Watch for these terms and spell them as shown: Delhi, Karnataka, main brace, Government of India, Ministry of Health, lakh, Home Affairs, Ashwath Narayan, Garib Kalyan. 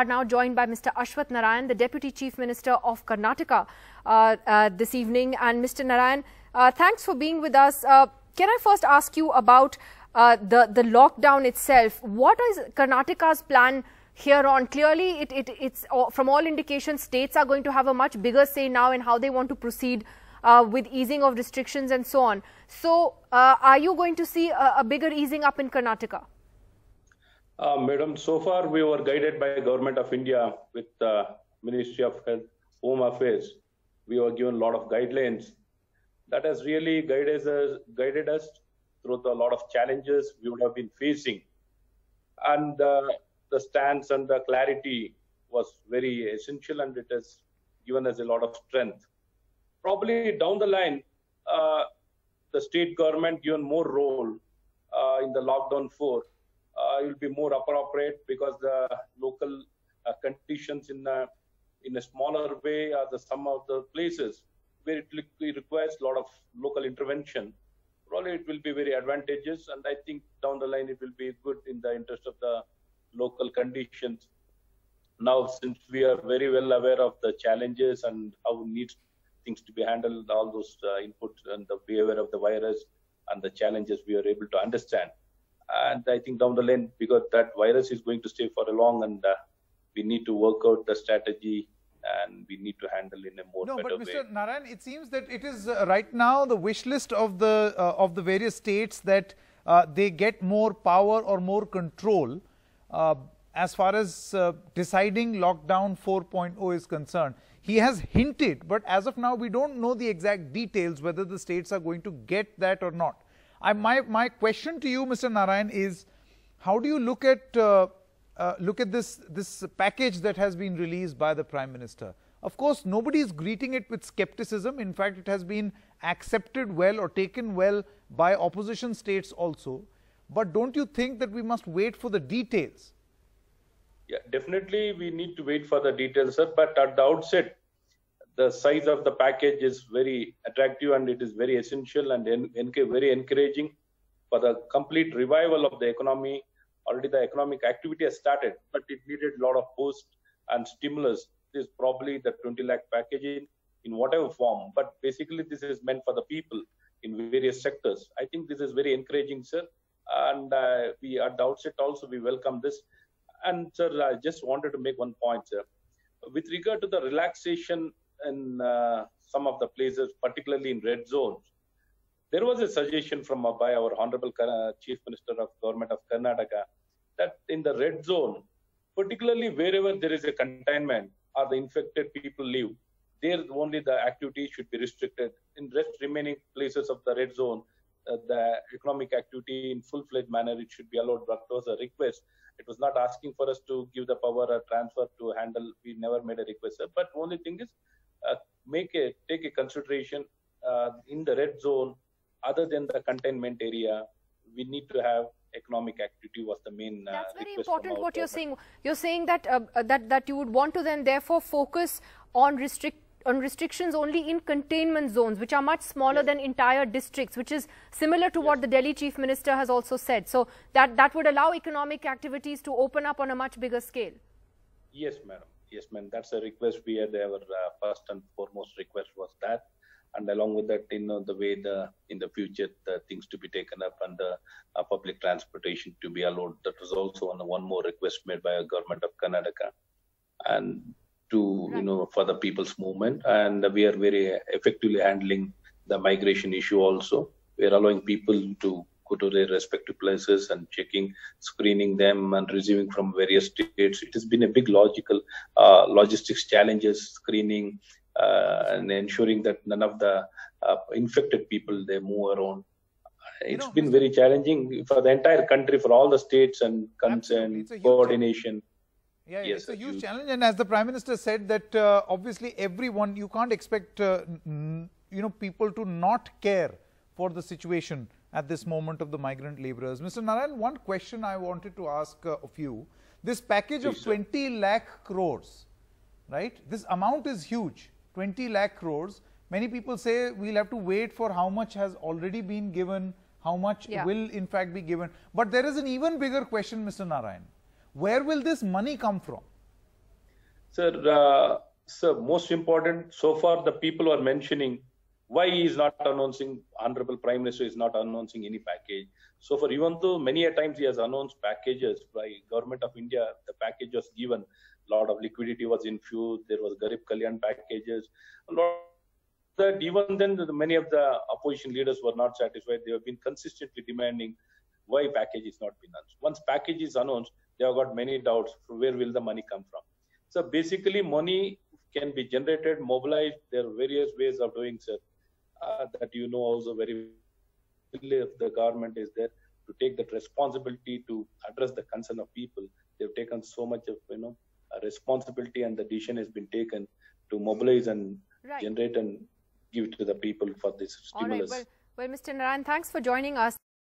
are now joined by Mr. Ashwath Narayan, the Deputy Chief Minister of Karnataka, this evening. And Mr. Narayan, thanks for being with us. Can I first ask you about the lockdown itself? What is Karnataka's plan here on? Clearly, it's from all indications, states are going to have a much bigger say now in how they want to proceed with easing of restrictions and so on. So, are you going to see a bigger easing up in Karnataka? Madam, so far we were guided by the Government of India with the Ministry of Health, Home Affairs. We were given a lot of guidelines. That has really guided us through a lot of challenges we would have been facing. And the stance and the clarity was very essential, and it has given us a lot of strength. Probably down the line, the state government given more role in the lockdown 4. It will be more appropriate because the local conditions in a smaller way are some of the places where it requires a lot of local intervention. Probably it will be very advantageous, and I think down the line it will be good in the interest of the local conditions. Now, since we are very well aware of the challenges and how needs things to be handled, all those inputs and the behavior of the virus and the challenges we are able to understand. And I think down the line, because that virus is going to stay for a long, and we need to work out the strategy and we need to handle in a more better way. But Mr. Narayan, it seems that it is right now the wish list of the various states that they get more power or more control as far as deciding lockdown 4.0 is concerned. He has hinted, but as of now, we don't know the exact details whether the states are going to get that or not. My question to you, Mr. Narayan, is how do you look at this package that has been released by the Prime Minister? Of course, nobody is greeting it with skepticism. In fact, it has been accepted well or taken well by opposition states also. But don't you think that we must wait for the details? Yeah, definitely we need to wait for the details, sir. But at the outset, the size of the package is very attractive, and it is very essential and very encouraging for the complete revival of the economy. Already the economic activity has started, but it needed a lot of boost and stimulus. This is probably the 20 lakh package in whatever form, but basically this is meant for the people in various sectors. I think this is very encouraging, sir, and we at the outset also we welcome this. And sir, I just wanted to make one point, sir, with regard to the relaxation in some of the places, particularly in red zones. There was a suggestion from by our Honorable Chief Minister of Government of Karnataka that in the red zone, particularly wherever there is a containment or the infected people live, there only the activity should be restricted. In rest remaining places of the red zone, the economic activity in full-fledged manner, it should be allowed. That was a request. It was not asking for us to give the power or transfer to handle. We never made a request, sir. But only thing is, take a consideration in the red zone. Other than the containment area, we need to have economic activity was the main. That's very important. What you're saying, that that you would want to then therefore focus on restrictions only in containment zones, which are much smaller than entire districts, which is similar to what the Delhi Chief Minister has also said. So that would allow economic activities to open up on a much bigger scale. Yes, madam. Yes, ma'am. That's a request we had. Our first and foremost request was that, and along with that, the way in the future the things to be taken up and the public transportation to be allowed. That was also one more request made by the Government of Karnataka, and to for the people's movement. And we are very effectively handling the migration issue also. We are allowing people to go to their respective places and checking, screening them and receiving from various states. It has been a big logistics challenges, screening and ensuring that none of the infected people, they move around. It's been very challenging for the entire country, for all the states and concern, coordination. Yeah, yes, it's a huge challenge. And as the Prime Minister said that obviously everyone, you can't expect people to not care for the situation at this moment of the migrant labourers. Mr. Narayan, one question I wanted to ask of you. This package of 20 lakh crores, right? This amount is huge, 20 lakh crores. Many people say we'll have to wait for how much has already been given, how much will in fact be given. But there is an even bigger question, Mr. Narayan. Where will this money come from? Sir, most important, so far the people are mentioning why he is not announcing, Honorable Prime Minister is not announcing any package. So far, even though many a times he has announced packages by Government of India, the package was given, a lot of liquidity was infused, there was Garib Kalyan packages, a lot that even then many of the opposition leaders were not satisfied. They have been consistently demanding why package is not been announced. Once package is announced, they have got many doubts, where will the money come from? So basically money can be generated, mobilized, there are various ways of doing so, that you know also very well. If the government is there to take that responsibility to address the concern of people, they've taken so much of responsibility and the decision has been taken to mobilize and generate and give to the people for this stimulus. All right. Well, Mr. Narayan, thanks for joining us.